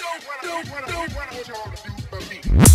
Don't want you all to do for me.